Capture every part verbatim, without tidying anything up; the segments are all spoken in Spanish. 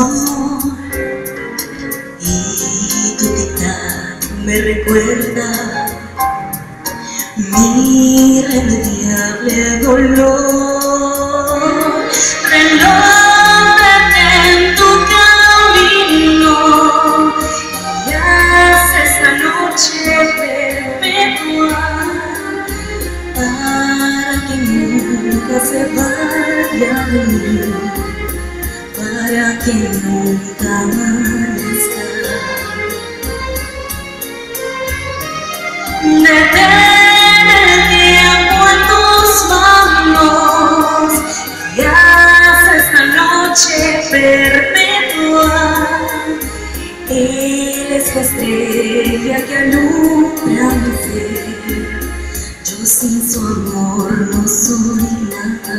amor, y tu tic-tac me recuerda mi irremediable dolor. Relójate en tu camino y haz esta noche perpetua para que nunca se vaya de mí, para que nunca amanezca. Detén el tiempo en tus manos y haz esta noche perpetua. Él es la estrella que alumbra mi ser, yo sin su amor no soy nada.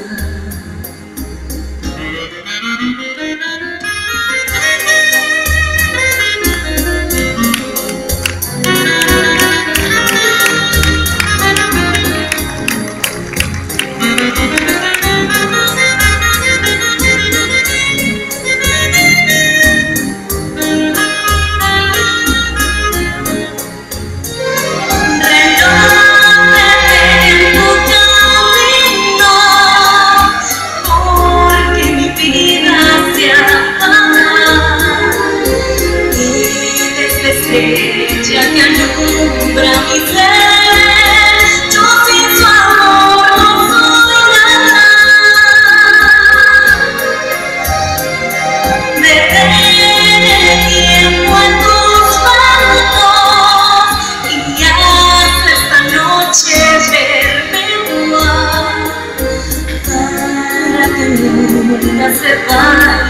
Para que nunca se vaya.